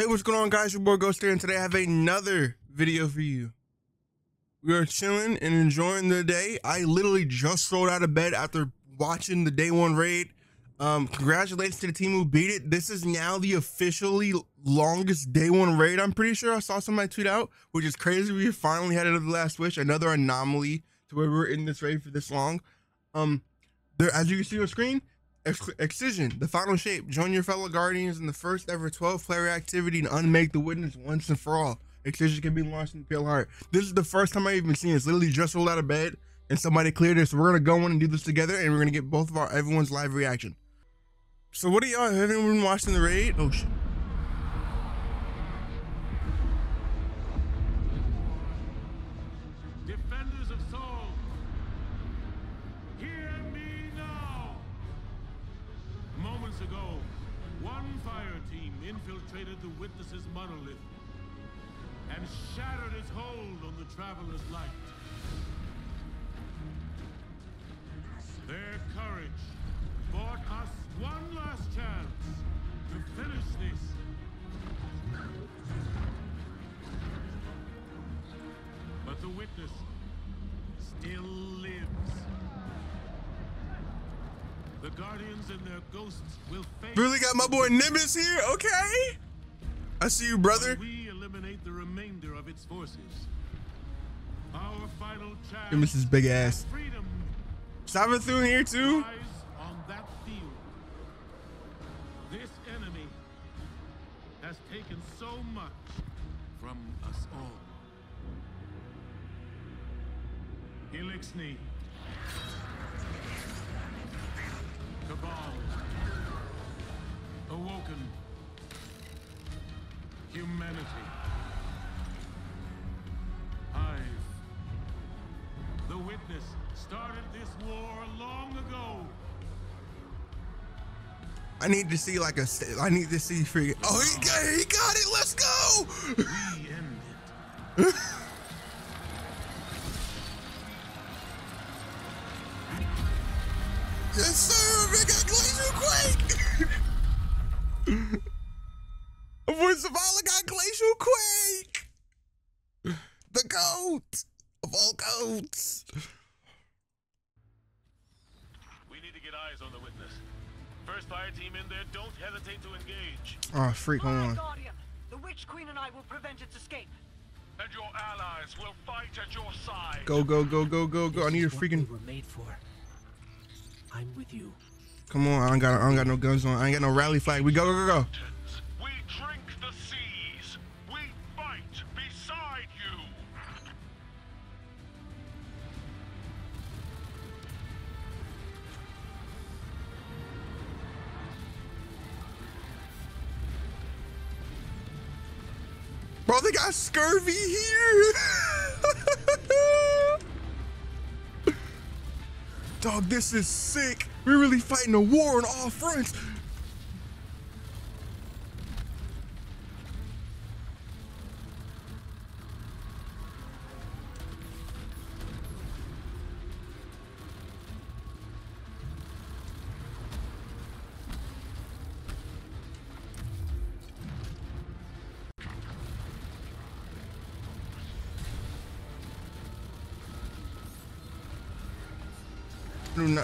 Hey, what's going on, guys? Your boy Ghost here, and today I have another video for you. We are chilling and enjoying the day. I literally just rolled out of bed after watching the day one raid. Congratulations to the team who beat it. This is now the officially longest day one raid. I'm pretty sure I saw somebody tweet out, which is crazy. We finally had it of the last wish, another anomaly to where we were in this raid for this long. There, as you can see on screen, Excision, The Final Shape. Join your fellow guardians in the first ever 12 player activity and unmake the Witness once and for all. Excision can be launched in Pale Heart. This is the first time I've even seen this. Literally just rolled out of bed and somebody cleared it. So we're gonna go in and do this together, and we're gonna get both of everyone's live reaction. So what are y'all, have anyone been watching the raid? Oh shit. Infiltrated the Witness's monolith and shattered its hold on the Traveler's light. Their courage bought us one last chance to finish this. But the Witness still lives. The guardians and their ghosts will face. Really got my boy Nimbus here, okay? I see you, brother. We eliminate the remainder of its forces. Our final chance. Nimbus is big ass. Freedom. Savathun here too. On that field. This enemy has taken so much from us all. Elixni. Cabal, Awoken, Humanity, Hive. The Witness started this war long ago. I need to see like a, I need to see free. Oh, he got it. Let's go. We end it. Yes, sir, we got glacial quake. When Zavala got glacial quake, the goat of all goats. We need to get eyes on the Witness. First fire team in there, don't hesitate to engage. Oh, freak, hold on. Guardian, the Witch Queen and I will prevent its escape. And your allies will fight at your side. Go, go, go, go, go, go. I need a freaking. We were made for. I'm with you. Come on, I don't got no guns on. I ain't got no rally flag. We go, go, go, go. We drink the seas. We fight beside you. Bro, they got scurvy here. Dog, this is sick. We're really fighting a war on all fronts.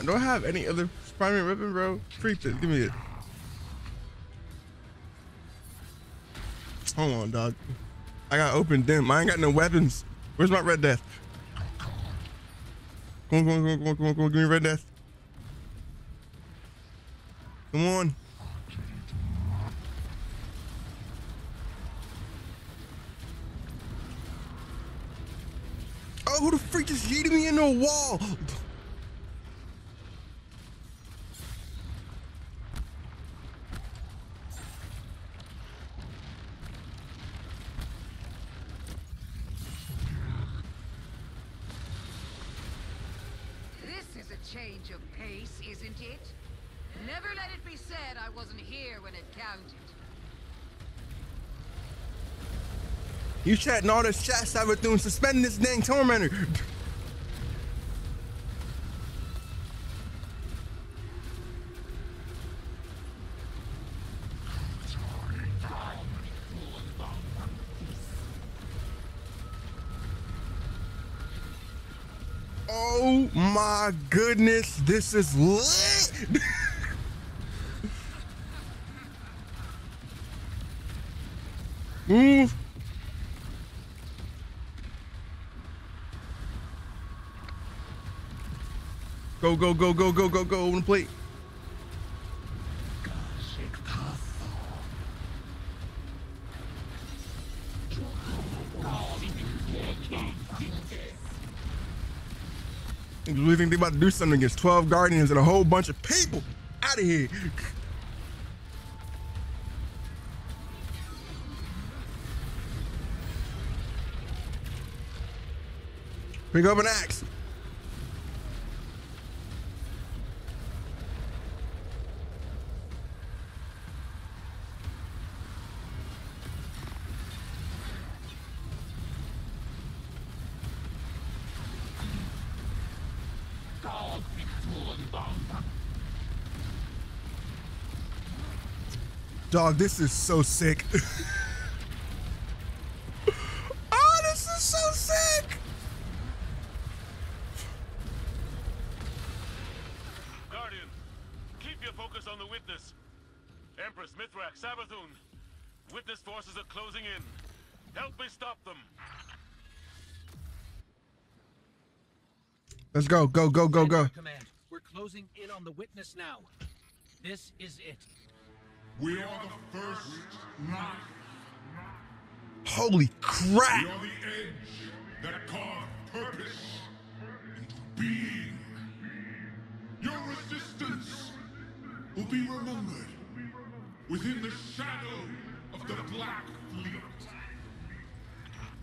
Do I have any other primary weapon, bro? Freak this. Give me it. Hold on, dog. I got open them. I ain't got no weapons. Where's my Red Death? Come on, come on, come on, come on, come on. Give me Red Death. Come on. Oh, who the freak just yeeted me into a wall? Change of pace, isn't it? Never let it be said I wasn't here when it counted. You chatting all this chat, Savathun, suspending this dang tormentor. Oh my goodness, this is lit. Move. Go, go, go, go, go, go, go, on the plate. We think they're about to do something against 12 guardians and a whole bunch of people. Out of here. Pick up an axe. Dog, this is so sick. Oh, this is so sick. Guardian, keep your focus on the Witness. Empress, Mithrax, Savathun. Witness forces are closing in. Help me stop them. Let's go, go, go, go, go. Command, we're closing in on the Witness now. This is it. We are the first knife. Holy crap! We are the edge that carved purpose into being. Your resistance will be remembered within the shadow of the Black Fleet.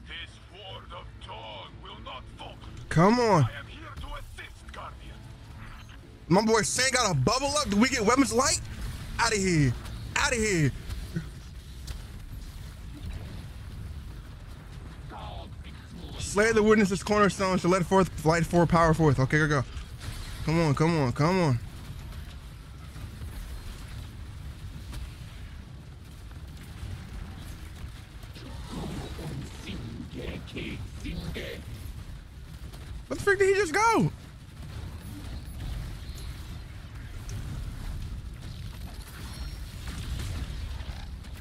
This horde of dawn will not fall. Come on. I am here to assist, Guardian. My boy Saint got a bubble up. Do we get weapons light? Out of here. Out of here. Slay the Witness's cornerstones to let forth light, forth power forth. Okay, go, go. Come on, come on, come on. What the frick did he just go?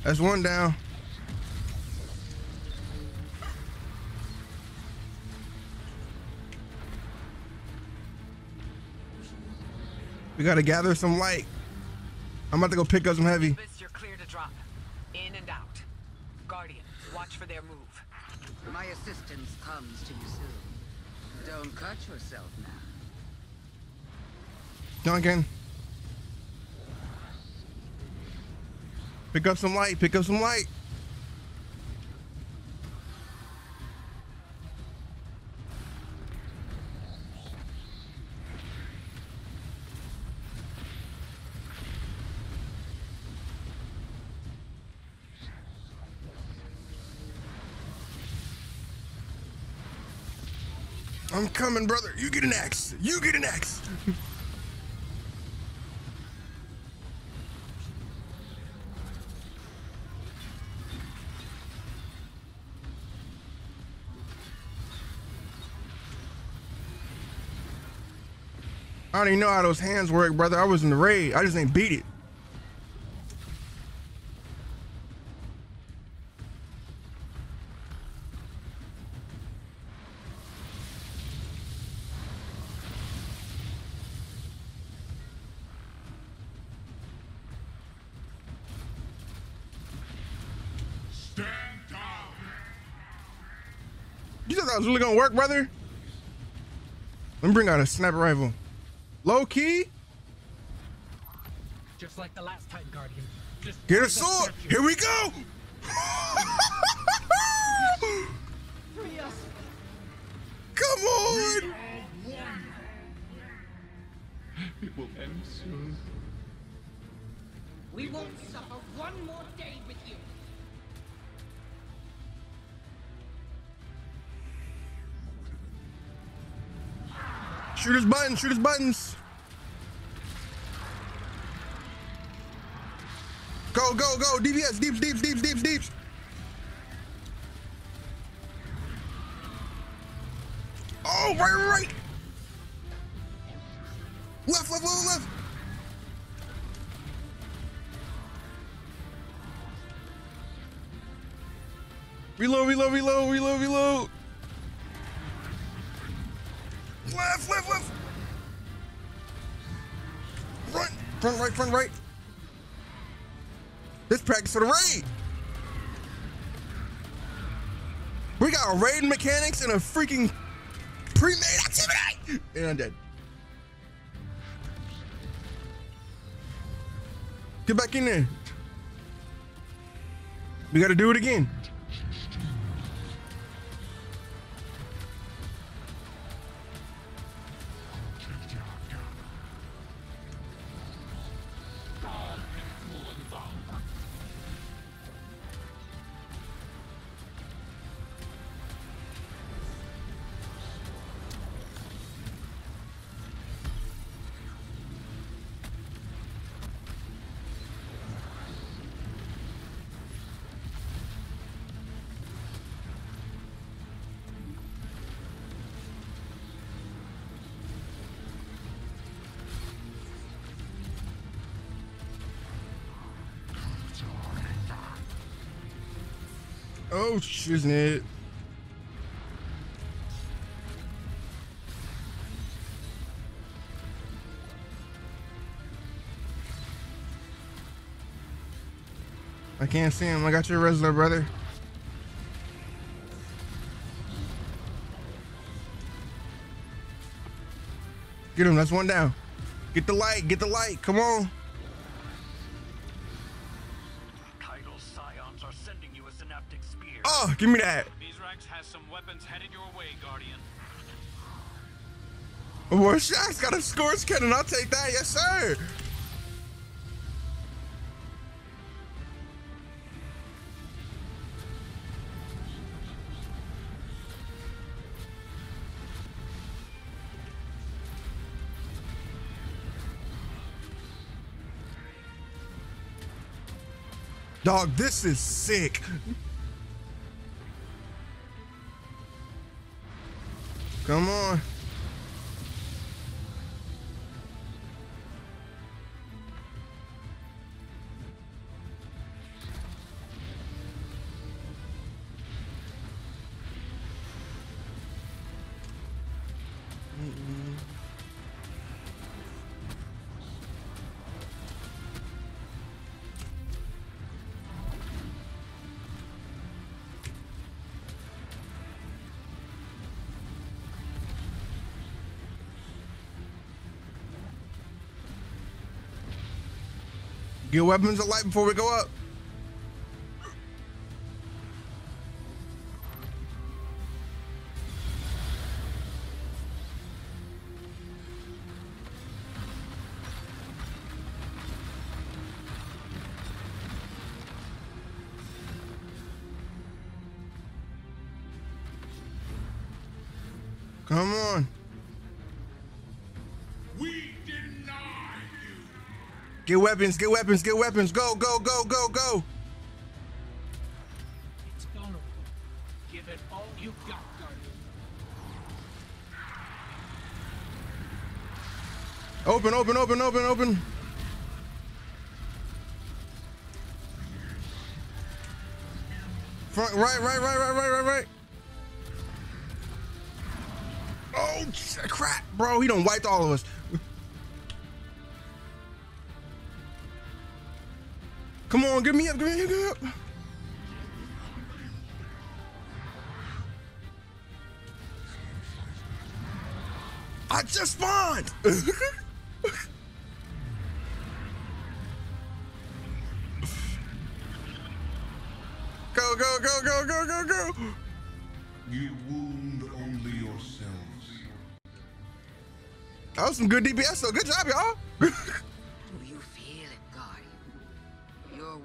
That's one down. We gotta gather some light. I'm about to go pick up some heavy. You're clear to drop. In and out. Guardian, watch for their move. My assistance comes to you soon. Don't cut yourself now. Duncan. Pick up some light, pick up some light. I'm coming, brother. You get an axe. You get an axe. I don't even know how those hands work, brother. I was in the raid. I just ain't beat it. Stand down. You thought that was really gonna work, brother? Let me bring out a sniper rifle. Low key, just like the last time, Guardian. Just get a sword. Here we go. Free us. Come on. It will end soon. We won't suffer one more day with you. Shoot his buttons, shoot his buttons. Go, go, go, DPS, deeps, deeps, deeps, deeps, deeps. Oh, right, right, right. Left! Reload! Left! Run! Front right! This practice for the raid! We got raid mechanics and a freaking pre-made activity! And I'm dead. Get back in there. We gotta do it again. Oh, isn't it? I can't see him. I got your wrestler, brother. Get him. That's one down. Get the light. Get the light. Come on. Give me that. Mithrax has some weapons headed your way, Guardian. Oh, boy, Shaxx got a scorch cannon. I'll take that. Yes, sir. Dog, this is sick. Come on. Get weapons of light before we go up. Come on. Get weapons, get weapons, get weapons. Go. It's vulnerable. Give it all you got, Guardian. Open. Front, right. Oh, crap, bro. He done wiped all of us. Come on, give me up. I just spawned. Go. You wound only yourselves. That was some good DPS, so good job, y'all.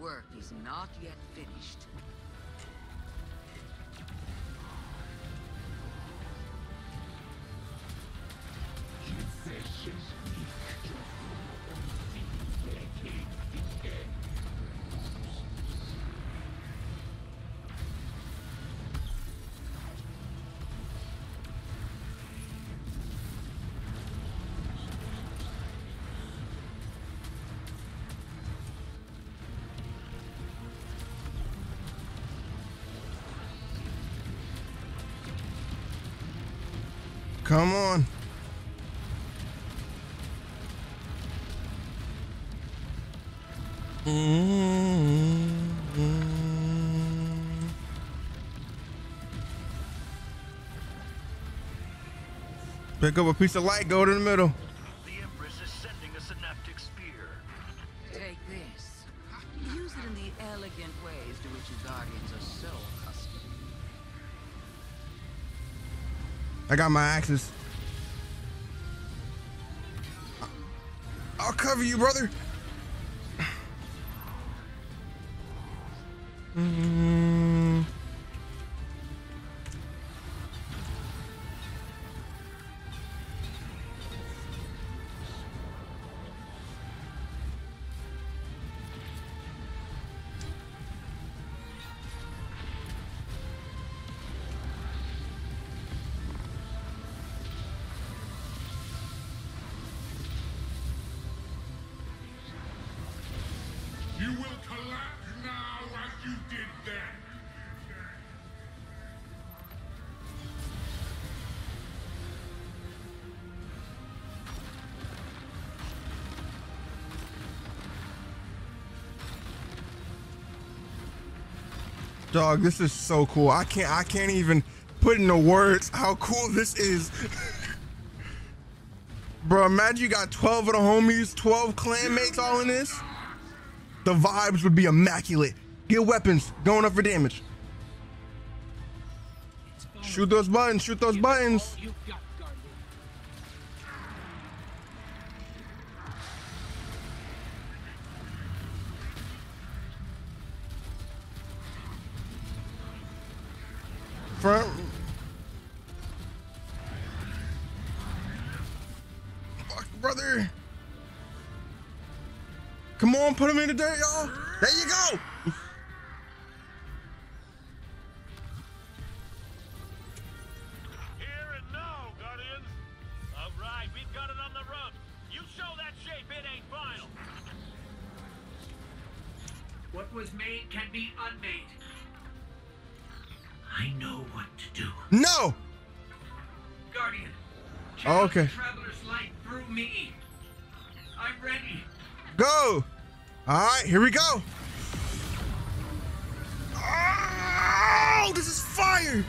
Work is not yet finished. Come on. Pick up a piece of light, go to the middle. The Empress is sending a synaptic spear. Take this. Use it in the elegant ways to which your guardians are so accustomed. I got my axes. I'll cover you, brother. Dog, this is so cool. I can't even put into words how cool this is. Bro, imagine you got 12 of the homies, 12 clanmates all in this. The vibes would be immaculate. Get weapons, going up for damage. Shoot those buttons, shoot those buttons. Front. Fuck, brother. Come on, put him in the dirt, y'all. There you go. Here and now, Guardians. All right, we've got it on the run. You show that shape, it ain't final. What was made can be unmade. I know what to do. No! Guardian, channel the traveler's light through me. I'm ready. Go! Alright, here we go. Oh, this is fire!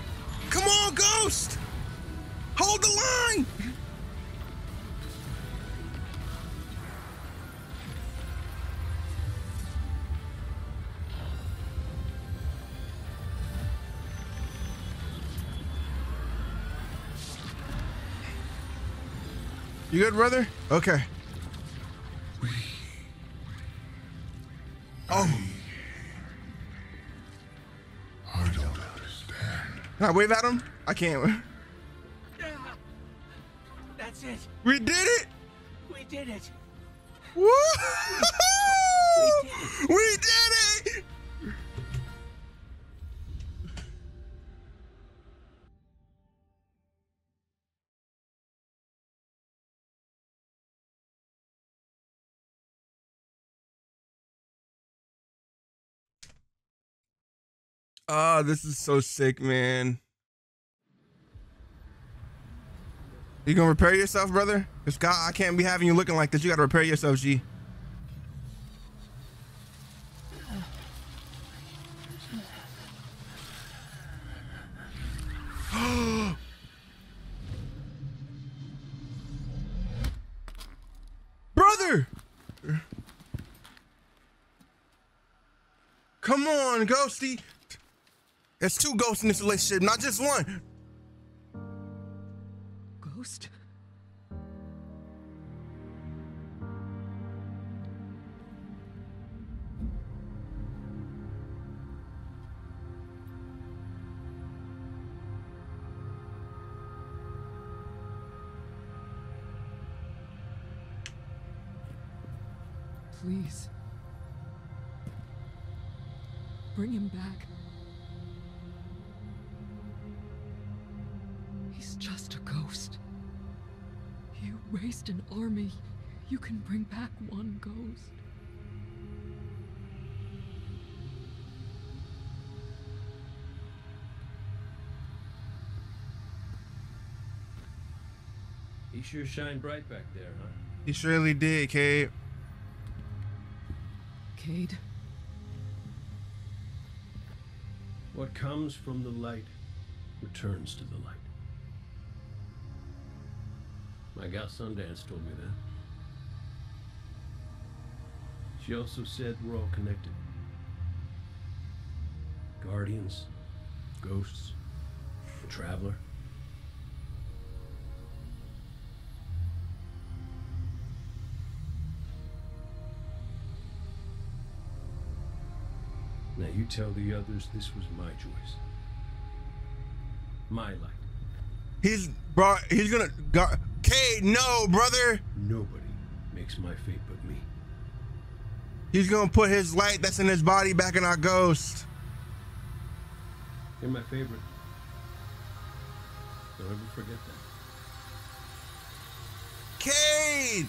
Come on, Ghost! Hold the line! You good, brother? Okay. Oh. I don't understand. Can I wave at him? I can't. That's it. We did it. We did it. Woo! We did it. Ah, this is so sick, man. You gonna repair yourself, brother? Cause God, I can't be having you looking like this. You gotta repair yourself, G. Brother! Come on, Ghosty. There's two ghosts in this relationship, not just one. Ghost? Please. Bring him back. Raised an army, you can bring back one ghost. He sure shined bright back there, huh? He surely did, Cayde. Cayde? What comes from the light returns to the light. My gal Sundance told me that. She also said we're all connected. Guardians, ghosts, the Traveler. Now you tell the others this was my choice. My light. Cayde, no, brother. Nobody makes my fate but me. He's gonna put his light that's in his body back in our ghost. You're my favorite. Don't ever forget that. Cayde!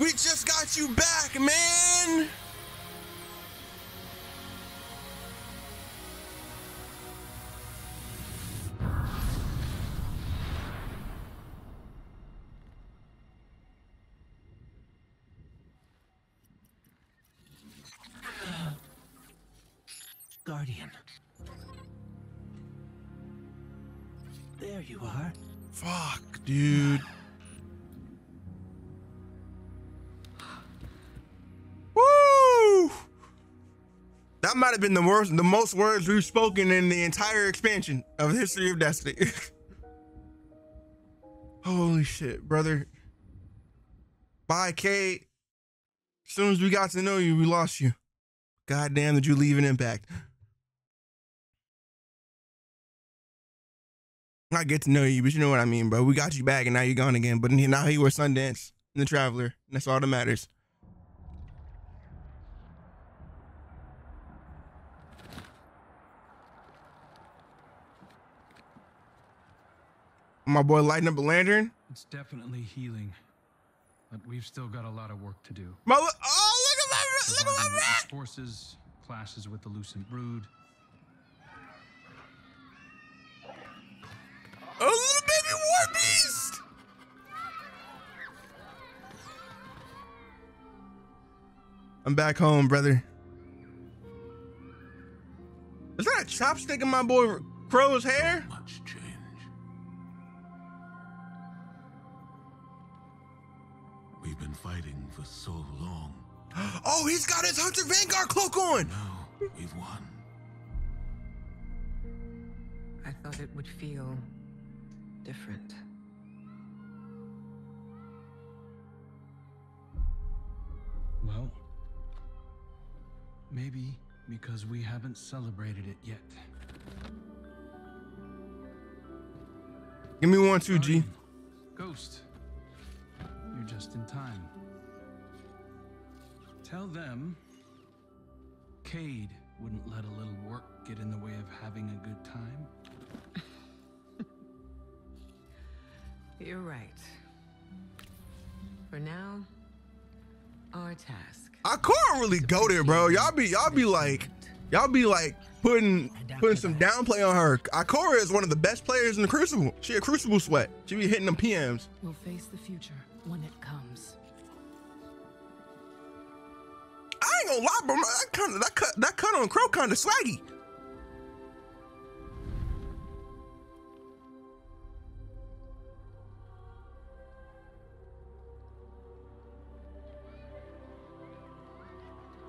We just got you back, man! Guardian. There you are. Fuck, dude. Woo! That might have been the most words we've spoken in the entire expansion of the history of Destiny. Holy shit, brother. Bye, Cayde. As soon as we got to know you, we lost you. Goddamn, did you leave an impact? I get to know you, but you know what I mean, bro. We got you back and now you're gone again. But now he wears Sundance and the Traveler. And that's all that matters. My boy lighting up a lantern. It's definitely healing, but we've still got a lot of work to do. My, oh, look at my, look at my back. Forces clashes with the Lucent Brood. A little baby war beast! I'm back home, brother. Is that a chopstick in my boy Crow's hair? So much change. We've been fighting for so long. Oh, he's got his Hunter Vanguard cloak on! Now we've won. I thought it would feel different. Well, maybe because we haven't celebrated it yet. Give me 1, 2, G. Ghost, you're just in time. Tell them Cayde wouldn't let a little work get in the way of having a good time. You're right. For now, our task. I can't really go there, bro. Y'all be like putting some downplay on her. Ikora is one of the best players in the Crucible. She a Crucible sweat. She be hitting them PMs. We'll face the future when it comes. I ain't gonna lie, bro. That cut on Crow kind of swaggy.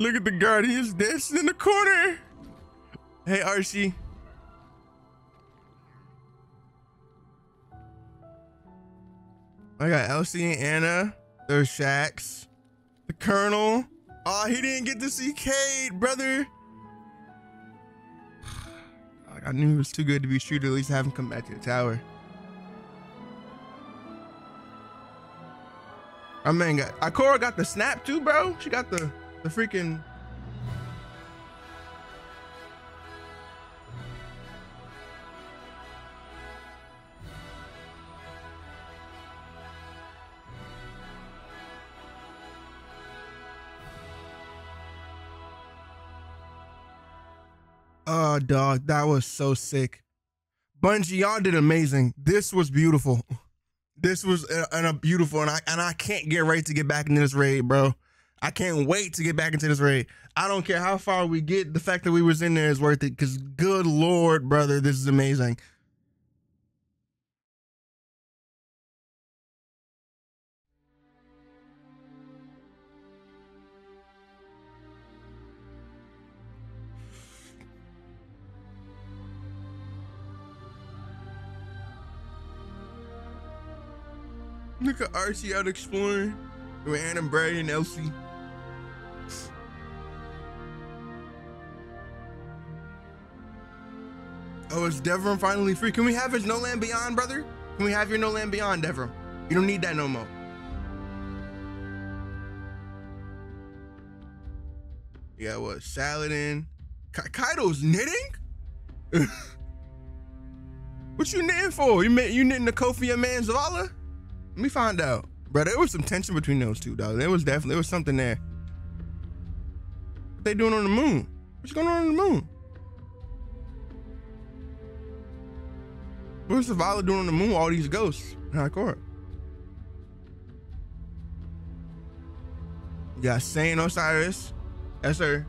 Look at the Guardians dancing in the corner. Hey, Archie. I got Elsie and Anna. There's Shaxx. The Colonel. Oh, he didn't get to see Cayde, brother. I knew it was too good to be true to at least have him come back to the tower. I mean, Ikora got the snap too, bro. She got the freaking... Oh, dog, that was so sick. Bungie, y'all did amazing. This was beautiful. This was a beautiful, and I can't get ready to get back into this raid, bro. I can't wait to get back into this raid. I don't care how far we get. The fact that we was in there is worth it, because good Lord, brother, this is amazing. Look at Archie out exploring with Anna, Brady, and Elsie. Oh, is Devram finally free? Can we have his No Land Beyond, brother? Can we have your No Land Beyond, Devram? You don't need that no more. Yeah, what? Saladin. Kaido's knitting? What you knitting for? You knitting the coat for your man Zavala? Let me find out, bro. There was some tension between those two, dog. There was something there. What they doing on the moon? What's going on the moon? What's Zavala doing on the moon? All these ghosts. Hardcore. You got Saint Osiris. Yes, sir.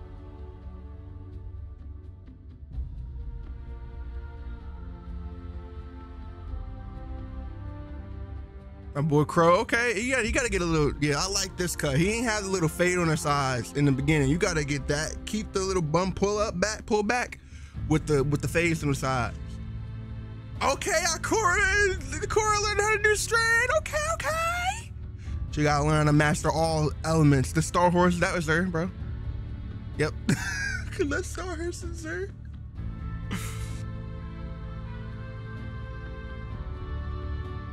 My boy Crow, okay, you gotta get a little, yeah, I like this cut. He ain't have the little fade on his eyes in the beginning. You gotta get that. Keep the little bum pull back with the fades on the sides. Okay, Ikora learned how to do strand. Okay. She gotta learn to master all elements. The Star Horse, that was her, bro. Yep. That Star Horse is her.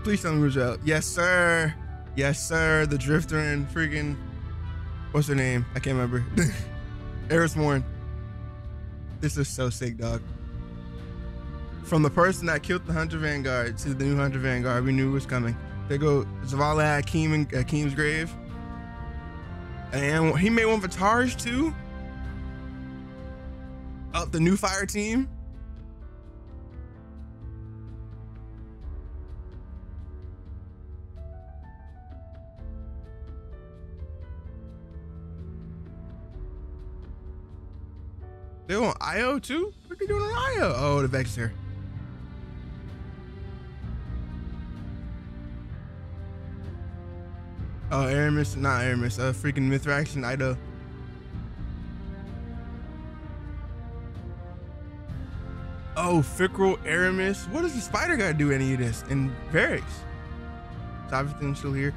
Please tell me who's out. Yes, sir. Yes, sir. The Drifter and freaking, what's her name? I can't remember. Eris Morn. This is so sick, dog. From the person that killed the Hunter Vanguard to the new Hunter Vanguard, we knew it was coming. They go Zavala, Akeem, and Akeem's grave. And he made one for Taj too. Up the new fire team. They on IO too? What are they doing on IO? Oh, the Vexer. Oh, Eramis, not Eramis, freaking Mithrax and Ida. Oh, Fickrel, Eramis. What does the spider guy do any of this? And Variks. Savathun's still here.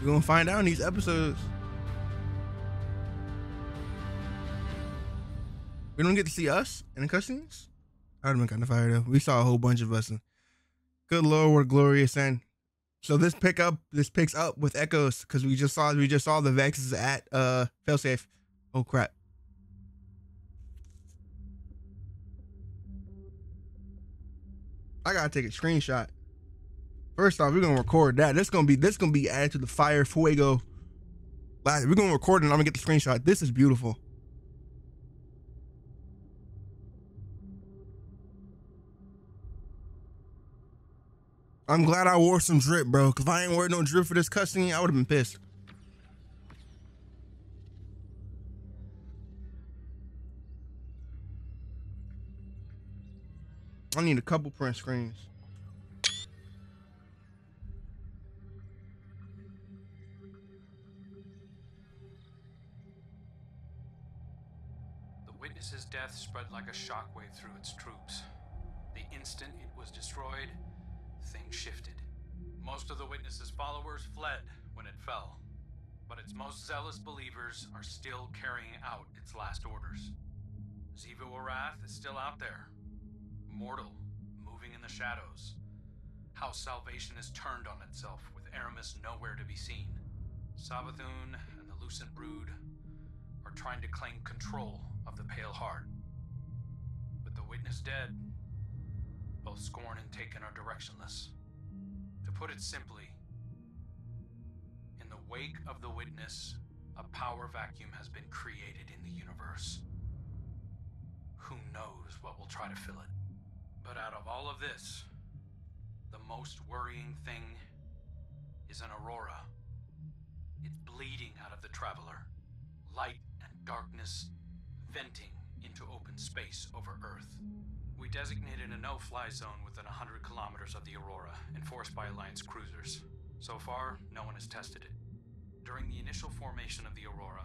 We're gonna find out in these episodes. We don't get to see us in the cutscenes. I would have been kind of fired up. We saw a whole bunch of us. And good Lord, what a glorious end. So this picks up with Echoes, because we just saw the Vexes at Failsafe. Oh crap. I gotta take a screenshot. First off, we're gonna record that. This gonna be added to the fire fuego. We're gonna record it and I'm gonna get the screenshot. This is beautiful. I'm glad I wore some drip, bro. Cause if I ain't wearing no drip for this cutscene, I would have been pissed. I need a couple print screens. Witness's death spread like a shockwave through its troops. The instant it was destroyed, things shifted. Most of the Witness's followers fled when it fell, but its most zealous believers are still carrying out its last orders. Xivu Arath is still out there, mortal, moving in the shadows. How salvation has turned on itself with Eramis nowhere to be seen. Savathun and the Lucent Brood are trying to claim control of the Pale Heart. With the Witness dead, both Scorn and Taken are directionless. To put it simply, in the wake of the Witness, a power vacuum has been created in the universe. Who knows what will try to fill it? But out of all of this, the most worrying thing is an aurora. It's bleeding out of the Traveler. Light and darkness venting into open space over Earth. We designated a no-fly zone within 100 kilometers of the Aurora, enforced by Alliance cruisers. So far, no one has tested it. During the initial formation of the Aurora,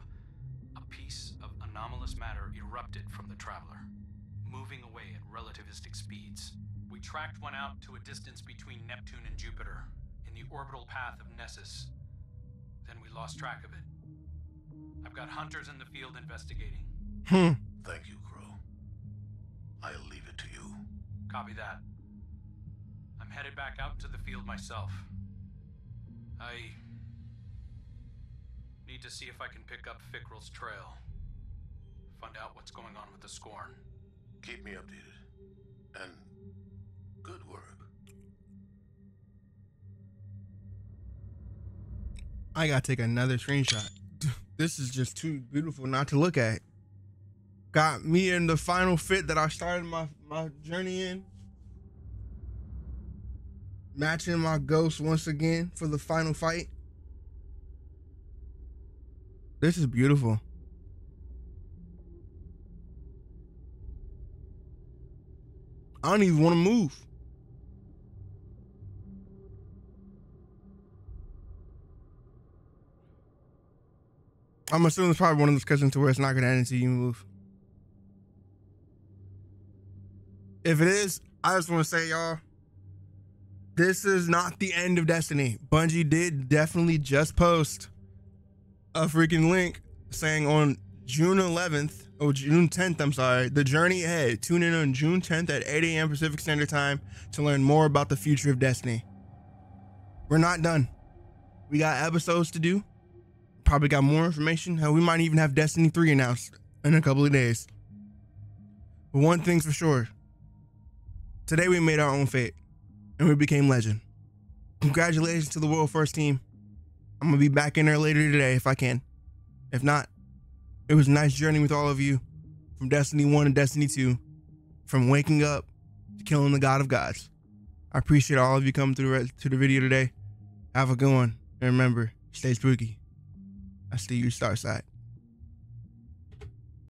a piece of anomalous matter erupted from the Traveler, moving away at relativistic speeds. We tracked one out to a distance between Neptune and Jupiter, in the orbital path of Nessus. Then we lost track of it. I've got hunters in the field investigating. Thank you, Crow. I'll leave it to you. Copy that. I'm headed back out to the field myself. I need to see if I can pick up Fickrell's trail. Find out what's going on with the Scorn. Keep me updated. And good work. I gotta take another screenshot. This is just too beautiful not to look at. Got me in the final fit that I started my journey in. Matching my ghost once again for the final fight. This is beautiful. I don't even want to move. I'm assuming it's probably one of those cutscenes to where it's not going to end until you move. If it is, I just want to say, y'all, this is not the end of Destiny. Bungie did definitely just post a freaking link saying on June 10th, I'm sorry, the journey ahead. Tune in on June 10th at 8 a.m. Pacific Standard Time to learn more about the future of Destiny. We're not done. We got episodes to do. Probably got more information. Hell, we might even have Destiny 3 announced in a couple of days. But one thing's for sure. Today we made our own fate, and we became legend. Congratulations to the World First team. I'm gonna be back in there later today if I can. If not, it was a nice journey with all of you, from Destiny 1 to Destiny 2, from waking up to killing the God of Gods. I appreciate all of you coming through to the video today. Have a good one, and remember, stay spooky. I see you, Starside.